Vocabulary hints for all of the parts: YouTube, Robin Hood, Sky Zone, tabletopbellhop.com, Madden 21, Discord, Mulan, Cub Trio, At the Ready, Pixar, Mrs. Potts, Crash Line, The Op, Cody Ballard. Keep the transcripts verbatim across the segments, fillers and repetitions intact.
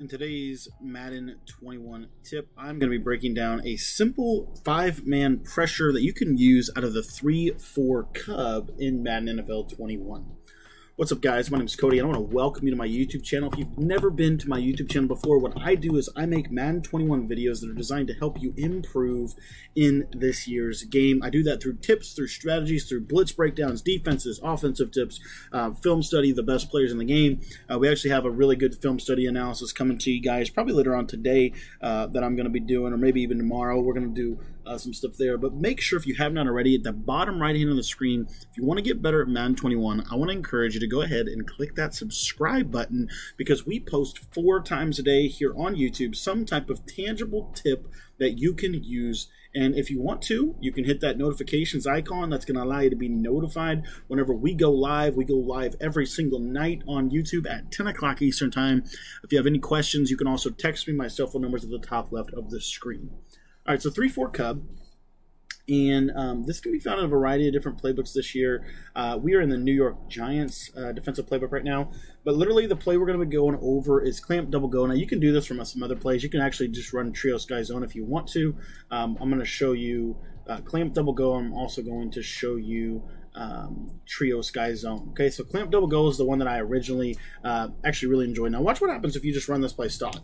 In today's Madden twenty-one tip, I'm going to be breaking down a simple five-man pressure that you can use out of the three four Cub in Madden N F L twenty-one. What's up, guys? My name is Cody, and I want to welcome you to my YouTube channel. If you've never been to my YouTube channel before, what I do is I make Madden twenty-one videos that are designed to help you improve in this year's game. I do that through tips, through strategies, through blitz breakdowns, defenses, offensive tips, uh, film study, the best players in the game. Uh, we actually have a really good film study analysis coming to you guys probably later on today uh, that I'm going to be doing, or maybe even tomorrow. We're going to do Uh, some stuff there, but make sure, if you have not already, at the bottom right hand of the screen, if you want to get better at Madden twenty-one, I want to encourage you to go ahead and click that subscribe button, because we post four times a day here on YouTube some type of tangible tip that you can use. And if you want to, you can hit that notifications icon. That's going to allow you to be notified whenever we go live. We go live every single night on YouTube at ten o'clock Eastern time. If you have any questions, you can also text me. My cell phone number is at the top left of the screen. All right, so three four Cub, and um, this can be found in a variety of different playbooks this year. Uh, we are in the New York Giants uh, defensive playbook right now, but literally the play we're going to be going over is clamp, double, go. Now, you can do this from some other plays. You can actually just run trio sky zone if you want to. Um, I'm going to show you uh, clamp, double, go. I'm also going to show you um, trio sky zone. Okay, so clamp, double, go is the one that I originally uh, actually really enjoyed. Now, watch what happens if you just run this play stock.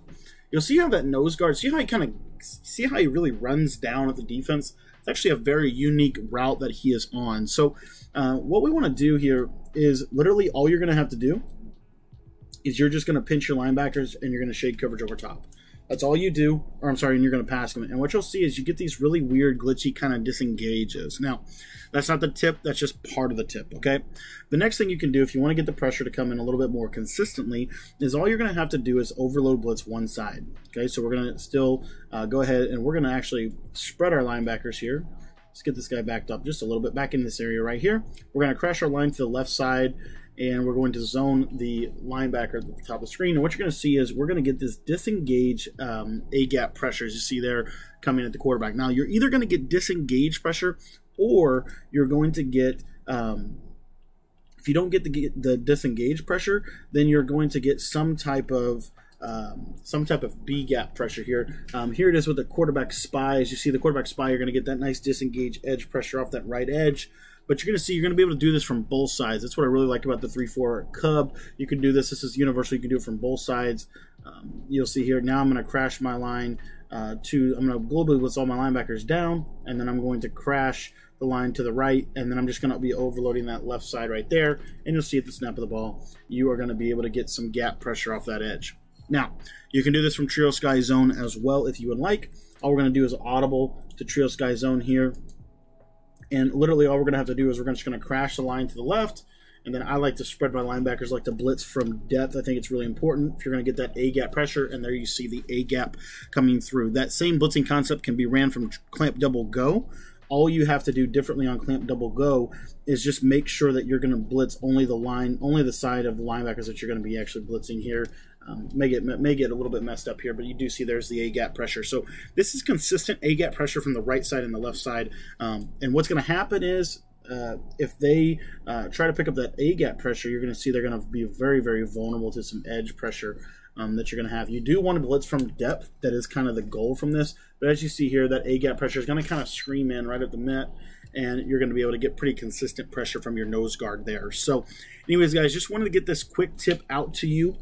You'll see how that nose guard, see how he kind of, see how he really runs down at the defense. It's actually a very unique route that he is on. So uh, what we want to do here is literally all you're going to have to do is you're just going to pinch your linebackers and you're going to shade coverage over top. That's all you do, or I'm sorry, and you're going to pass them. And what you'll see is you get these really weird, glitchy kind of disengages. Now, that's not the tip. That's just part of the tip, okay? The next thing you can do if you want to get the pressure to come in a little bit more consistently is all you're going to have to do is overload blitz one side, okay? So we're going to still uh, go ahead, and we're going to actually spread our linebackers here. Let's get this guy backed up just a little bit back in this area right here. We're going to crash our line to the left side, and we're going to zone the linebacker at the top of the screen. And what you're going to see is we're going to get this disengage um, A-gap pressure, as you see there, coming at the quarterback. Now, you're either going to get disengage pressure, or you're going to get um, – if you don't get the, the disengage pressure, then you're going to get some type of – Um, some type of B-gap pressure here. Um, here it is with the quarterback spy. As you see the quarterback spy, you're going to get that nice disengage edge pressure off that right edge. But you're going to see, you're going to be able to do this from both sides. That's what I really like about the three four Cub. You can do this. This is universal. You can do it from both sides. Um, you'll see here, now I'm going to crash my line uh, to, I'm going to globally blitz all my linebackers down, and then I'm going to crash the line to the right, and then I'm just going to be overloading that left side right there. And you'll see at the snap of the ball, you are going to be able to get some gap pressure off that edge. Now, you can do this from trio sky zone as well if you would like. All we're going to do is audible to trio sky zone here. And literally all we're going to have to do is we're just going to crash the line to the left. And then I like to spread my linebackers, like to blitz from depth. I think it's really important if you're going to get that A-gap pressure. And there you see the A-gap coming through. That same blitzing concept can be ran from clamp, double, go. All you have to do differently on clamp, double, go is just make sure that you're going to blitz only the line, only the side of the linebackers that you're going to be actually blitzing here. Um, may get may get a little bit messed up here, but you do see there's the A-gap pressure. So this is consistent A-gap pressure from the right side and the left side. Um, and what's going to happen is uh, if they uh, try to pick up that A-gap pressure, you're going to see they're going to be very, very vulnerable to some edge pressure um, that you're going to have. You do want to blitz from depth. That is kind of the goal from this. But as you see here, that A-gap pressure is going to kind of scream in right at the mitt, and you're going to be able to get pretty consistent pressure from your nose guard there. So anyways, guys, just wanted to get this quick tip out to you.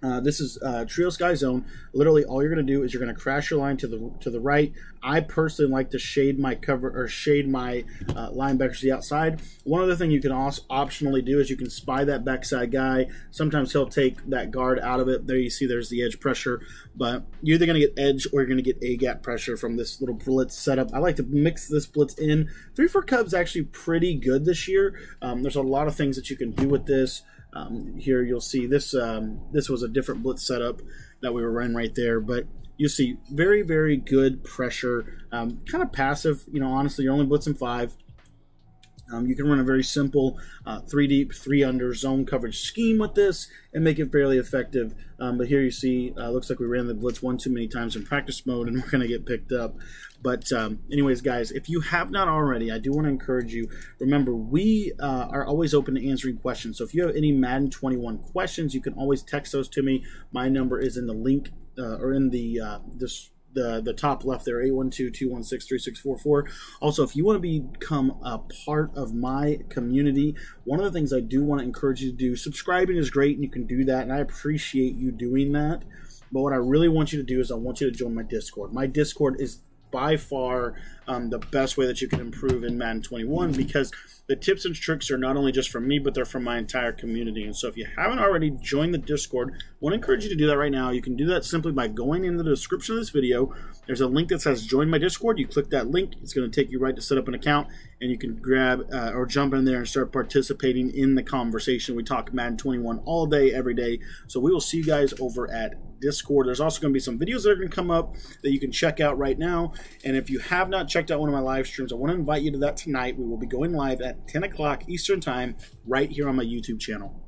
Uh, this is uh, trio sky zone. Literally, all you're going to do is you're going to crash your line to the to the right. I personally like to shade my cover or shade my uh, linebackers to the outside. One other thing you can also optionally do is you can spy that backside guy. Sometimes he'll take that guard out of it. There you see, there's the edge pressure. But you're either going to get edge or you're going to get A-gap pressure from this little blitz setup. I like to mix this blitz in. three four Cub's actually pretty good this year. Um, there's a lot of things that you can do with this. Um, here you'll see this um, this was a different blitz setup that we were running right there, but you see very, very good pressure, um, kind of passive. You know, honestly, you're only blitzing five. Um, you can run a very simple uh, three deep, three under zone coverage scheme with this and make it fairly effective. Um, but here you see, uh, looks like we ran the blitz one too many times in practice mode, and we're going to get picked up. But um, anyways, guys, if you have not already, I do want to encourage you. Remember, we uh, are always open to answering questions. So if you have any Madden twenty-one questions, you can always text those to me. My number is in the link uh, or in the uh, this. The, the top left there, eight one two, two one six, three six four four. Also, if you want to become a part of my community, one of the things I do want to encourage you to do, subscribing is great and you can do that, and I appreciate you doing that. But what I really want you to do is I want you to join my Discord. My Discord is by far um, the best way that you can improve in Madden twenty-one, because the tips and tricks are not only just from me, but they're from my entire community. And so if you haven't already joined the Discord, I want to encourage you to do that right now. You can do that simply by going in the description of this video. There's a link that says join my Discord. You click that link. It's going to take you right to set up an account, and you can grab uh, or jump in there and start participating in the conversation. We talk Madden twenty-one all day, every day. So we will see you guys over at Discord. There's also going to be some videos that are going to come up that you can check out right now. And if you have not checked out one of my live streams, I want to invite you to that tonight. We will be going live at ten o'clock Eastern time right here on my YouTube channel.